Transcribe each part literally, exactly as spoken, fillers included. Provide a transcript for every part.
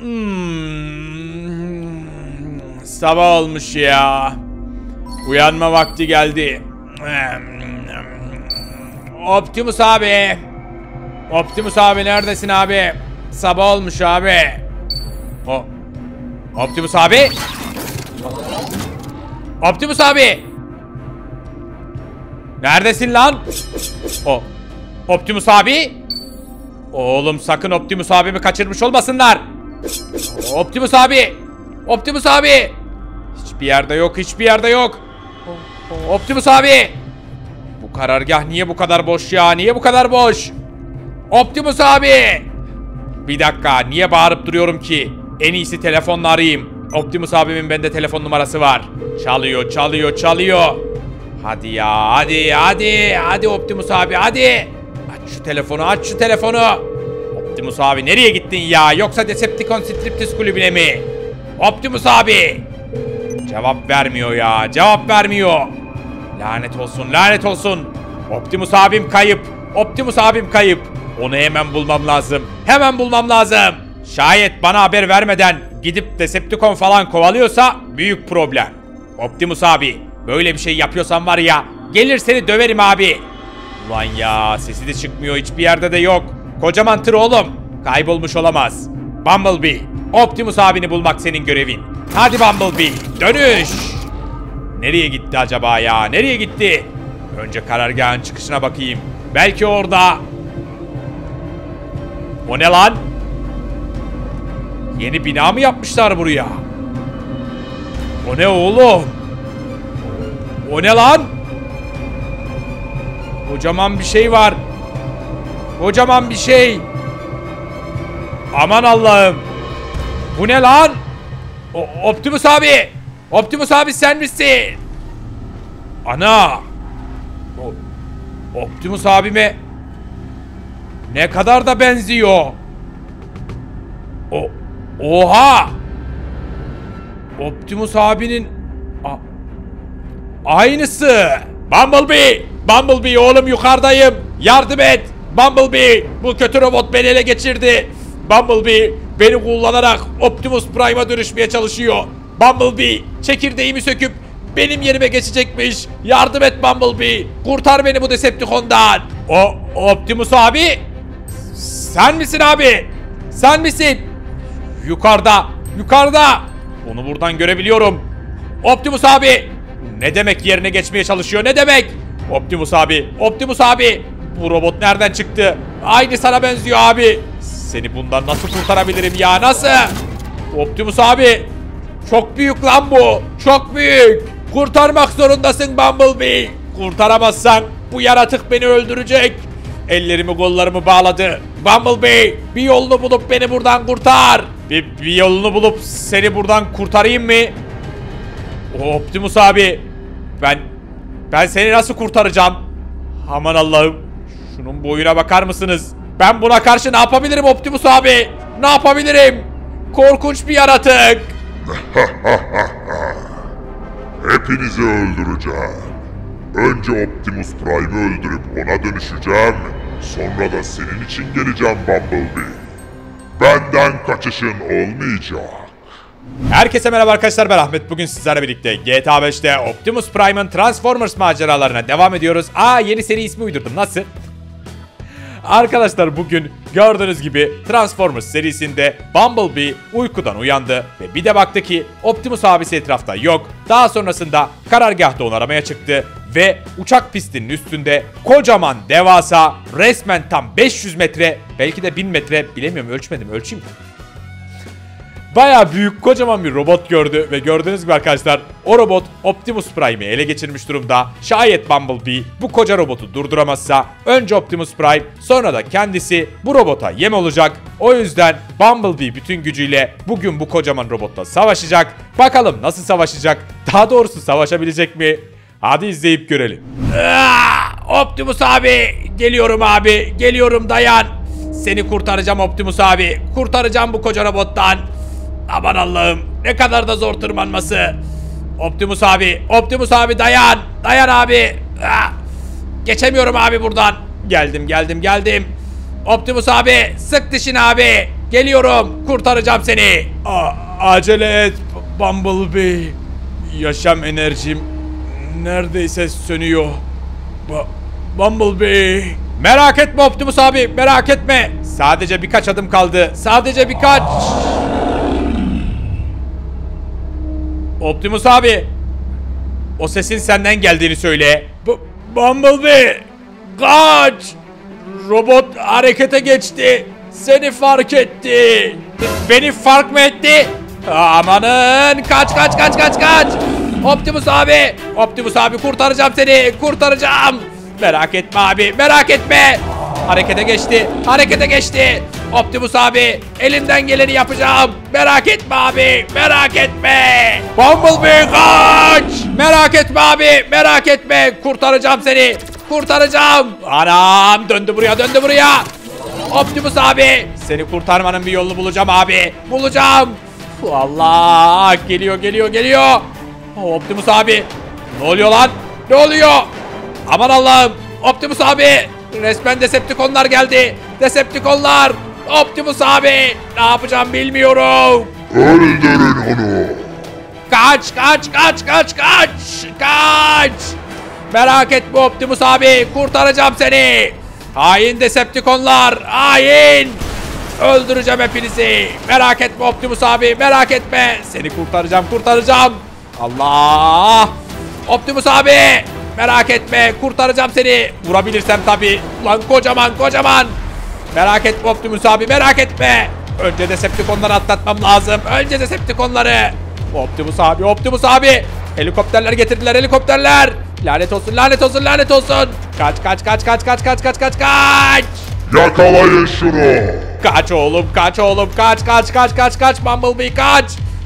Hmm, sabah olmuş ya. Uyanma vakti geldi. Optimus abi. Optimus abi neredesin abi? Sabah olmuş abi. O Optimus abi. Optimus abi. Neredesin lan? O Optimus abi. Oğlum sakın Optimus abimi kaçırmış olmasınlar. Optimus abi. Optimus abi. Hiçbir yerde yok, hiçbir yerde yok. Optimus abi. Bu karargah niye bu kadar boş ya? Niye bu kadar boş? Optimus abi. Bir dakika, niye bağırıp duruyorum ki? En iyisi telefonla arayayım. Optimus abimin bende telefon numarası var. Çalıyor, çalıyor, çalıyor. Hadi ya, hadi, hadi. Hadi Optimus abi, hadi. Aç şu telefonu, aç şu telefonu. Optimus abi nereye gittin ya? Yoksa Decepticon striptiz kulübüne mi? Optimus abi. Cevap vermiyor ya, cevap vermiyor. Lanet olsun, lanet olsun. Optimus abim kayıp. Optimus abim kayıp. Onu hemen bulmam lazım. Hemen bulmam lazım. Şayet bana haber vermeden gidip Decepticon falan kovalıyorsa büyük problem. Optimus abi, böyle bir şey yapıyorsan var ya, gelir seni döverim abi. Ulan ya, sesi de çıkmıyor, hiçbir yerde de yok. Kocaman tır oğlum. Kaybolmuş olamaz. Bumblebee, Optimus abini bulmak senin görevin. Hadi Bumblebee, dönüş. Nereye gitti acaba ya? Nereye gitti? Önce karargahın çıkışına bakayım. Belki orada. O ne lan? Yeni bina mı yapmışlar buraya? O ne oğlum? O ne lan? Kocaman bir şey var. Kocaman bir şey. Aman Allah'ım. Bu ne lan? O Optimus abi. Optimus abi sen misin? Ana. O Optimus abime ne kadar da benziyor. O Oha! Optimus abinin aynısı. Bumblebee! Bumblebee oğlum yukarıdayım. Yardım et. Bumblebee, bu kötü robot beni ele geçirdi. Bumblebee beni kullanarak Optimus Prime'a dönüşmeye çalışıyor. Bumblebee çekirdeğimi söküp benim yerime geçecekmiş. Yardım et Bumblebee. Kurtar beni bu Decepticon'dan. O Optimus abi? Sen misin abi? Sen misin? Yukarıda, yukarıda. Onu buradan görebiliyorum. Optimus abi. Ne demek yerine geçmeye çalışıyor? Ne demek? Optimus abi, Optimus abi. Bu robot nereden çıktı? Aynı sana benziyor abi. Seni bundan nasıl kurtarabilirim ya? Nasıl? Optimus abi. Çok büyük lan bu. Çok büyük. Kurtarmak zorundasın Bumblebee. Kurtaramazsan bu yaratık beni öldürecek. Ellerimi kollarımı bağladı. Bumblebee bir yolunu bulup beni buradan kurtar. Bir, bir yolunu bulup seni buradan kurtarayım mı? O Optimus abi. Ben ben seni nasıl kurtaracağım? Aman Allah'ım. Şunun boyuna bakar mısınız? Ben buna karşı ne yapabilirim Optimus abi? Ne yapabilirim? Korkunç bir yaratık. Hepinizi öldüreceğim. Önce Optimus Prime'ı öldürüp ona dönüşeceğim. Sonra da senin için geleceğim Bumblebee. Benden kaçışın olmayacak. Herkese merhaba arkadaşlar, ben Ahmet. Bugün sizlerle birlikte G T A beş'te Optimus Prime'ın Transformers maceralarına devam ediyoruz. Aa, yeni seri ismi uydurdum, nasıl? Arkadaşlar bugün gördüğünüz gibi Transformers serisinde Bumblebee uykudan uyandı ve bir de baktı ki Optimus abisi etrafta yok. Daha sonrasında karargahta onu aramaya çıktı ve uçak pistinin üstünde kocaman devasa, resmen tam beş yüz metre, belki de bin metre, bilemiyorum, ölçmedim, ölçeyim mi? Bayağı büyük kocaman bir robot gördü ve gördüğünüz gibi arkadaşlar o robot Optimus Prime'i ele geçirmiş durumda. Şayet Bumblebee bu koca robotu durduramazsa önce Optimus Prime sonra da kendisi bu robota yem olacak. O yüzden Bumblebee bütün gücüyle bugün bu kocaman robotla savaşacak. Bakalım nasıl savaşacak? Daha doğrusu savaşabilecek mi? Hadi izleyip görelim. Aa, Optimus abi geliyorum abi, geliyorum dayan. Seni kurtaracağım Optimus abi, kurtaracağım bu koca robottan. Aman Allah'ım, ne kadar da zor tırmanması. Optimus abi, Optimus abi dayan, dayan abi. Aa, geçemiyorum abi buradan. Geldim, geldim, geldim. Optimus abi, sık dişini abi. Geliyorum. Kurtaracağım seni. A acele et Bumblebee. Yaşam enerjim neredeyse sönüyor. Ba Bumblebee. Merak etme Optimus abi. Merak etme. Sadece birkaç adım kaldı. Sadece birkaç. Optimus abi. O sesin senden geldiğini söyle. B Bumblebee. Kaç. Robot harekete geçti. Seni fark etti. Beni fark mı etti? Amanın. Kaç kaç kaç kaç kaç. Optimus abi. Optimus abi kurtaracağım seni. Kurtaracağım. Merak etme abi. Merak etme. Harekete geçti. Harekete geçti. Optimus abi. Elimden geleni yapacağım. Merak etme abi. Merak etme. Bumblebee kaç. Merak etme abi. Merak etme. Kurtaracağım seni. Kurtaracağım. Anam. Döndü buraya. Döndü buraya. Optimus abi. Seni kurtarmanın bir yolunu bulacağım abi. Bulacağım. Allah. Geliyor geliyor geliyor. Optimus abi. Ne oluyor lan? Ne oluyor? Aman Allah'ım. Optimus abi. Resmen Decepticonlar geldi. Decepticonlar. Optimus abi. Ne yapacağım bilmiyorum. Öldürün onu. Kaç kaç kaç kaç kaç. Kaç. Merak etme Optimus abi. Kurtaracağım seni. Hain Decepticonlar. Hain. Öldüreceğim hepinizi. Merak etme Optimus abi. Merak etme. Seni kurtaracağım kurtaracağım. Allah. Optimus abi. Merak etme. Kurtaracağım seni. Vurabilirsem tabii. Ulan kocaman kocaman. Merak etme Optimus abi. Merak etme. Önce Decepticonları atlatmam lazım. Önce Decepticonları. Optimus abi. Optimus abi. Helikopterler getirdiler. Helikopterler. Lanet olsun. Lanet olsun. Lanet olsun. Kaç kaç kaç kaç kaç kaç kaç kaç kaç. Yakalayın şunu. Kaç oğlum. Kaç oğlum. Kaç kaç kaç kaç kaç. Bumblebee kaç.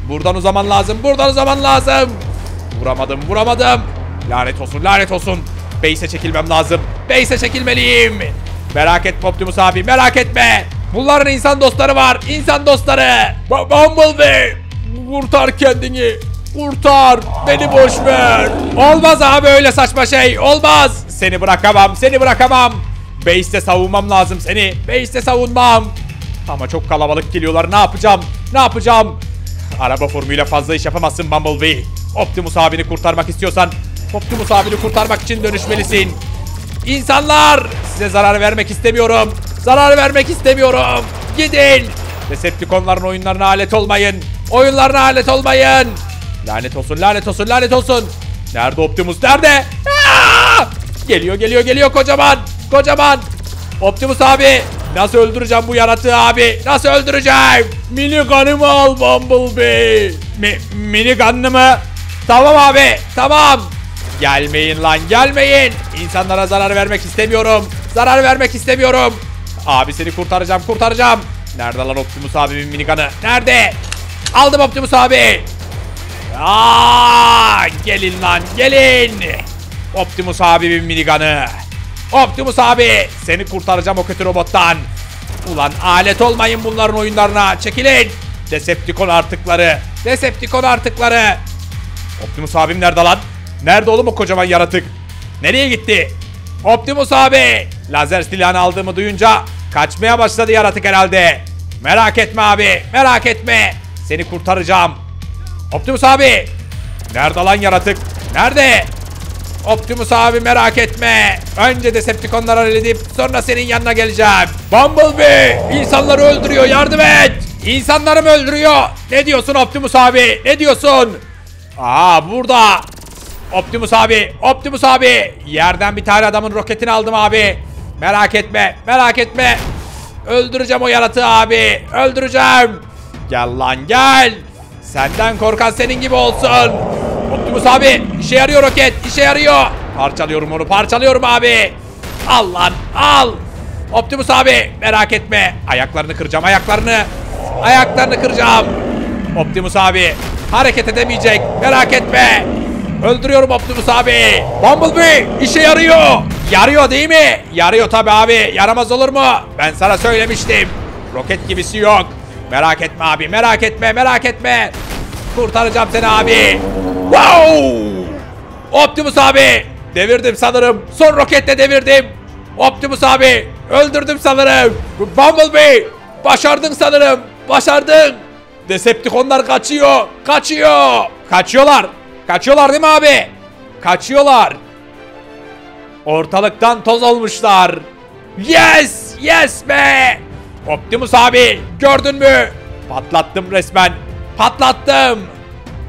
Buradan uzaman lazım. Buradan uzaman lazım. Vuramadım. Vuramadım. Lanet olsun lanet olsun. Base'e çekilmem lazım. Base'e çekilmeliyim. Merak etme Optimus abi merak etme. Bunların insan dostları var. İnsan dostları. B Bumblebee. Kurtar kendini. Kurtar. Beni boş ver. Olmaz abi öyle saçma şey. Olmaz. Seni bırakamam. Seni bırakamam. Base'te savunmam lazım seni. Base'te savunmam. Ama çok kalabalık geliyorlar. Ne yapacağım? Ne yapacağım? Araba formuyla fazla iş yapamazsın Bumblebee. Optimus abini kurtarmak istiyorsan... Optimus abini kurtarmak için dönüşmelisin. İnsanlar size zarar vermek istemiyorum. Zarar vermek istemiyorum. Gidin. Decepticonların oyunlarına alet olmayın. Oyunlarına alet olmayın. Lanet olsun lanet olsun lanet olsun. Nerede Optimus nerede? Aa! Geliyor geliyor geliyor kocaman. Kocaman. Optimus abi. Nasıl öldüreceğim bu yaratığı abi? Nasıl öldüreceğim? Minigun'ımı al Bumblebee. Mi, Minigun'ımı? Tamam abi tamam. Gelmeyin lan gelmeyin. İnsanlara zarar vermek istemiyorum. Zarar vermek istemiyorum. Abi seni kurtaracağım kurtaracağım. Nerede lan Optimus abimin minigun'ı? Nerede? Aldım Optimus abi. Aa, gelin lan gelin. Optimus abimin minigun'ı. Optimus abi. Seni kurtaracağım o kötü robottan. Ulan alet olmayın bunların oyunlarına. Çekilin. Decepticon artıkları. Decepticon artıkları. Optimus abim nerede lan? Nerede oğlum o kocaman yaratık? Nereye gitti? Optimus abi. Lazer silahını aldığımı duyunca kaçmaya başladı yaratık herhalde. Merak etme abi. Merak etme. Seni kurtaracağım. Optimus abi. Nerede lan yaratık? Nerede? Optimus abi merak etme. Önce Decepticonları halledip sonra senin yanına geleceğim. Bumblebee. İnsanları öldürüyor. Yardım et. İnsanları mı öldürüyor? Ne diyorsun Optimus abi? Ne diyorsun? Aa burada. Optimus abi, Optimus abi. Yerden bir tane adamın roketini aldım abi. Merak etme, merak etme. Öldüreceğim o yaratığı abi. Öldüreceğim. Gel lan gel. Senden korkan senin gibi olsun. Optimus abi, işe yarıyor roket, işe yarıyor. Parçalıyorum onu, parçalıyorum abi. Al lan, al. Optimus abi, merak etme. Ayaklarını kıracağım, ayaklarını. Ayaklarını kıracağım. Optimus abi, hareket edemeyecek. Merak etme. Öldürüyorum Optimus abi. Bumblebee işe yarıyor. Yarıyor değil mi? Yarıyor tabi abi. Yaramaz olur mu? Ben sana söylemiştim. Roket gibisi yok. Merak etme abi. Merak etme. Merak etme. Kurtaracağım seni abi. Wow! Optimus abi. Devirdim sanırım. Son roketle devirdim. Optimus abi. Öldürdüm sanırım. Bumblebee. Başardın sanırım. Başardın. Decepticonlar kaçıyor. Kaçıyor. Kaçıyorlar. Kaçıyorlar değil mi abi? Kaçıyorlar. Ortalıktan toz olmuşlar. Yes. Yes be. Optimus abi gördün mü? Patlattım resmen. Patlattım.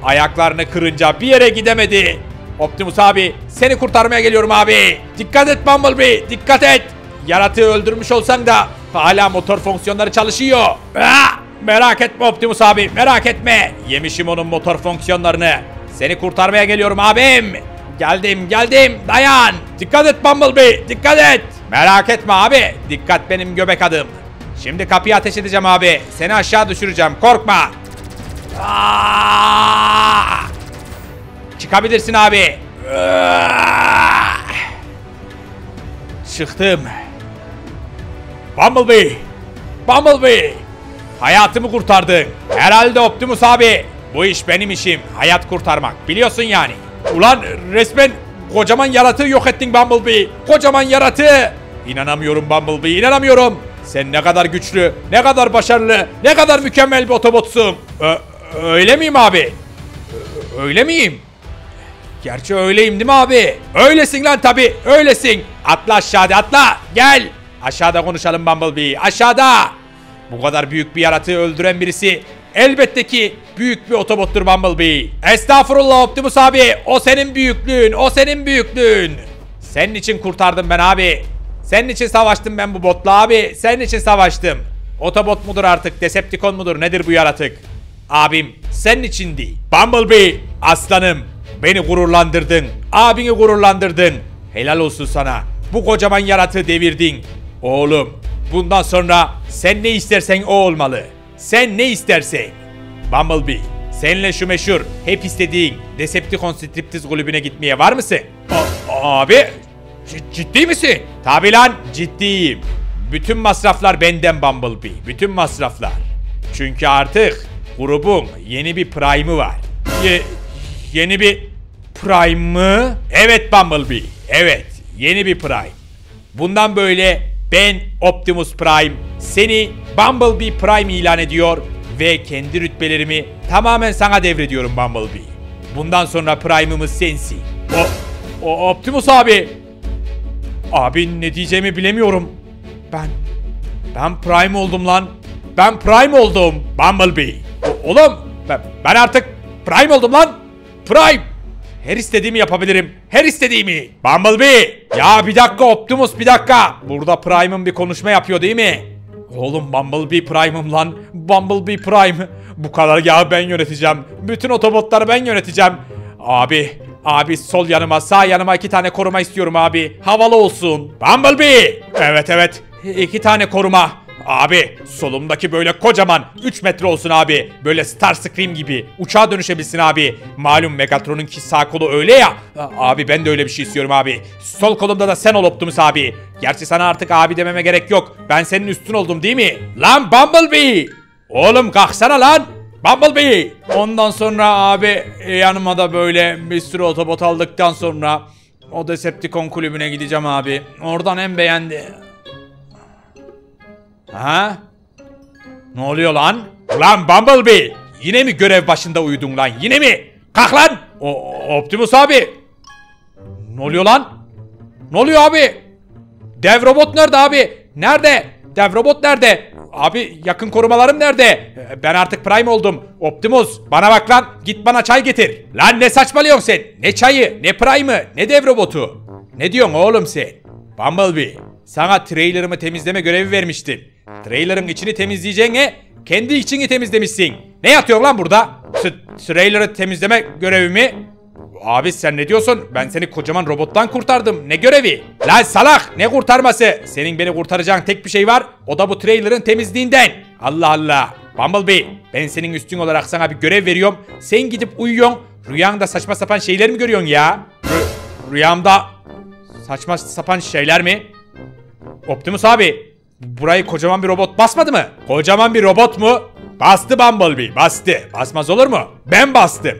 Ayaklarını kırınca bir yere gidemedi. Optimus abi seni kurtarmaya geliyorum abi. Dikkat et Bumblebee. Dikkat et. Yaratığı öldürmüş olsan da hala motor fonksiyonları çalışıyor. Aa, merak etme Optimus abi, merak etme. Yemişim onun motor fonksiyonlarını. Seni kurtarmaya geliyorum abim. Geldim geldim, dayan. Dikkat et Bumblebee, dikkat et. Merak etme abi, dikkat benim göbek adım. Şimdi kapıyı ateş edeceğim abi. Seni aşağı düşüreceğim, korkma. Aa! Çıkabilirsin abi. Aa! Çıktım. Bumblebee. Bumblebee. Hayatımı kurtardın. Herhalde Optimus abi. Bu iş benim işim. Hayat kurtarmak. Biliyorsun yani. Ulan resmen kocaman yaratığı yok ettin Bumblebee. Kocaman yaratığı. İnanamıyorum Bumblebee. İnanamıyorum. Sen ne kadar güçlü, ne kadar başarılı, ne kadar mükemmel bir otobotsun. Ö öyle miyim abi? Ö öyle miyim? Gerçi öyleyim değil mi abi? Öylesin lan tabi. Öylesin. Atla aşağıda, atla. Gel. Aşağıda konuşalım Bumblebee. Aşağıda. Bu kadar büyük bir yaratığı öldüren birisi elbette ki büyük bir otobottur Bumblebee. Estağfurullah Optimus abi. O senin büyüklüğün. O senin büyüklüğün. Senin için kurtardım ben abi. Senin için savaştım ben bu botla abi. Senin için savaştım. Otobot mudur artık? Decepticon mudur? Nedir bu yaratık? Abim senin için değil. Bumblebee aslanım. Beni gururlandırdın. Abini gururlandırdın. Helal olsun sana. Bu kocaman yaratığı devirdin. Oğlum bundan sonra sen ne istersen o olmalı. Sen ne istersen. Bumblebee seninle şu meşhur hep istediğin Decepticon striptiz kulübüne gitmeye var mısın? A abi ciddi misin? Tabi lan ciddiyim. Bütün masraflar benden Bumblebee. Bütün masraflar. Çünkü artık grubun yeni bir prime'ı var. Ye yeni bir prime mı? Evet Bumblebee. Evet yeni bir prime. Bundan böyle ben Optimus Prime seni Bumblebee Prime ilan ediyor ve kendi rütbelerimi tamamen sana devrediyorum Bumblebee. Bundan sonra Prime'ımız sensin. O, o Optimus abi. Abi ne diyeceğimi bilemiyorum. Ben ben Prime oldum lan. Ben Prime oldum Bumblebee. O, oğlum ben, ben artık Prime oldum lan. Prime. Her istediğimi yapabilirim. Her istediğimi. Bumblebee. Ya bir dakika Optimus bir dakika. Burada Prime'ım bir konuşma yapıyor değil mi? Oğlum Bumblebee Prime'ım lan. Bumblebee Prime. Bu kadar ya ben yöneteceğim. Bütün otobotları ben yöneteceğim. Abi. Abi sol yanıma sağ yanıma iki tane koruma istiyorum abi. Havalı olsun. Bumblebee. Evet evet. İki tane koruma. Abi solumdaki böyle kocaman üç metre olsun abi. Böyle Starscream gibi uçağa dönüşebilsin abi. Malum Megatron'un ki sağ kolu öyle ya. Abi ben de öyle bir şey istiyorum abi. Sol kolumda da sen ol Optimus abi. Gerçi sana artık abi dememe gerek yok. Ben senin üstün oldum değil mi? Lan Bumblebee. Oğlum kalksana lan. Bumblebee. Ondan sonra abi yanıma da böyle bir sürü otobot aldıktan sonra o Decepticon kulübüne gideceğim abi. Oradan en beğendi. Ha? Ne oluyor lan? Lan Bumblebee! Yine mi görev başında uyudun lan? Yine mi? Kalk lan! O Optimus abi! Ne oluyor lan? Ne oluyor abi? Dev robot nerede abi? Nerede? Dev robot nerede? Abi yakın korumalarım nerede? Ben artık Prime oldum. Optimus bana bak lan. Git bana çay getir. Lan ne saçmalıyorsun sen? Ne çayı? Ne Prime'ı? Ne dev robotu? Ne diyorsun oğlum sen? Bumblebee! Sana trailer'ımı temizleme görevi vermiştim. Trailer'ın içini temizleyeceğine kendi içini temizlemişsin. Ne yatıyor lan burada? T trailer'ı temizleme görevi mi? Abi sen ne diyorsun? Ben seni kocaman robottan kurtardım. Ne görevi? Lan salak ne kurtarması? Senin beni kurtaracağın tek bir şey var. O da bu trailer'ın temizliğinden. Allah Allah. Bumblebee ben senin üstün olarak sana bir görev veriyorum. Sen gidip uyuyorsun. Rüyanda saçma sapan şeyler mi görüyorsun ya? Rü rüyamda saçma sapan şeyler mi? Optimus abi burayı kocaman bir robot basmadı mı? Kocaman bir robot mu? Bastı Bumblebee bastı. Basmaz olur mu? Ben bastım.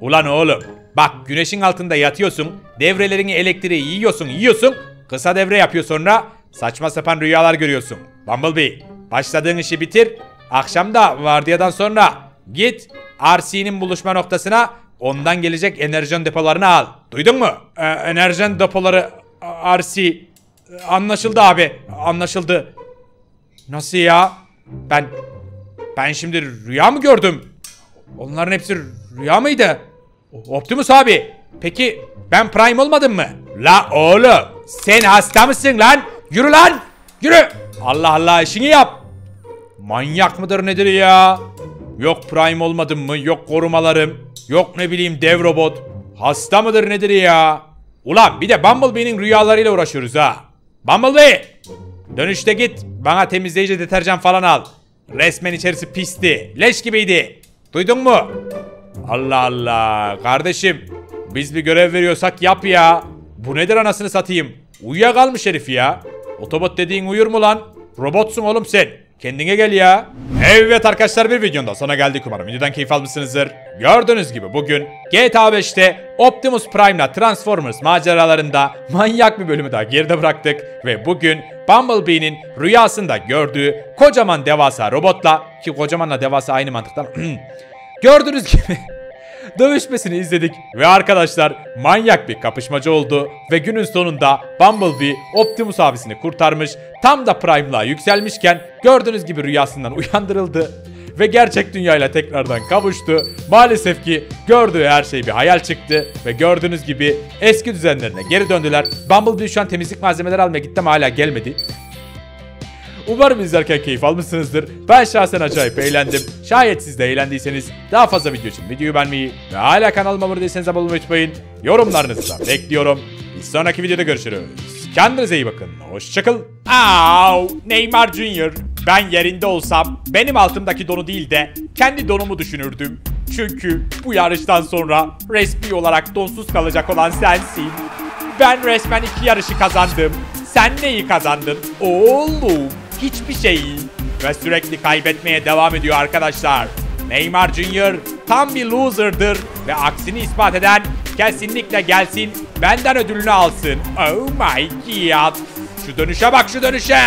Ulan oğlum bak güneşin altında yatıyorsun. Devrelerini elektriği yiyorsun yiyorsun. Kısa devre yapıyor sonra saçma sapan rüyalar görüyorsun. Bumblebee Başladığın işi bitir. Akşam da vardiyadan sonra git R C'nin buluşma noktasına, ondan gelecek enerjon depolarını al. Duydun mu? Ee, enerjon depoları R C. Anlaşıldı abi. Anlaşıldı. Nasıl ya? Ben ben şimdi rüya mı gördüm? Onların hepsi rüya mıydı? Optimus abi. Peki ben Prime olmadım mı? La oğlum. Sen hasta mısın lan? Yürü lan. Yürü. Allah Allah, işini yap. Manyak mıdır nedir ya? Yok Prime olmadım mı? Yok korumalarım. Yok ne bileyim dev robot. Hasta mıdır nedir ya? Ulan bir de Bumblebee'nin rüyalarıyla uğraşıyoruz ha. Bumblebee. Dönüşte git bana temizleyici deterjan falan al. Resmen içerisi pisti. Leş gibiydi. Duydun mu? Allah Allah. Kardeşim biz bir görev veriyorsak yap ya. Bu nedir anasını satayım? Uyuyakalmış herif ya. Otobot dediğin uyur mu lan? Robotsun oğlum sen. Kendine gel ya. Evet arkadaşlar, bir videonun da sonuna geldik umarım. Videodan keyif almışsınızdır. Gördüğünüz gibi bugün G T A beş'te Optimus Prime'la Transformers maceralarında manyak bir bölümü daha geride bıraktık. Ve bugün Bumblebee'nin rüyasında gördüğü kocaman devasa robotla, ki kocamanla devasa aynı mantıktan gördüğünüz gibi dövüşmesini izledik ve arkadaşlar manyak bir kapışmacı oldu ve günün sonunda Bumblebee Optimus abisini kurtarmış, tam da Prime'la yükselmişken gördüğünüz gibi rüyasından uyandırıldı ve gerçek dünyayla tekrardan kavuştu. Maalesef ki gördüğü her şey bir hayal çıktı ve gördüğünüz gibi eski düzenlerine geri döndüler. Bumblebee şu an temizlik malzemeleri almaya gitti ama hala gelmedi. Umarım izlerken keyif almışsınızdır. Ben şahsen acayip eğlendim. Şayet siz de eğlendiyseniz daha fazla video için videoyu beğenmeyi ve hala kanalıma abone değilseniz abone olmayı unutmayın. Yorumlarınızı da bekliyorum. Bir sonraki videoda görüşürüz. Kendinize iyi bakın. Hoşçakal. Au, Neymar Junior. Ben yerinde olsam benim altımdaki donu değil de kendi donumu düşünürdüm. Çünkü bu yarıştan sonra resmi olarak donsuz kalacak olan sensin. Ben resmen iki yarışı kazandım. Sen neyi kazandın? Oğlum. Hiçbir şeyi. Ve sürekli kaybetmeye devam ediyor arkadaşlar. Neymar Junior tam bir loser'dır ve aksini ispat eden kesinlikle gelsin benden ödülünü alsın. Oh my god. Şu dönüşe bak, şu dönüşe.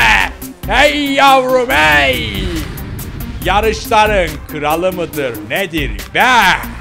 Hey yavrum hey. Yarışların kralı mıdır nedir be?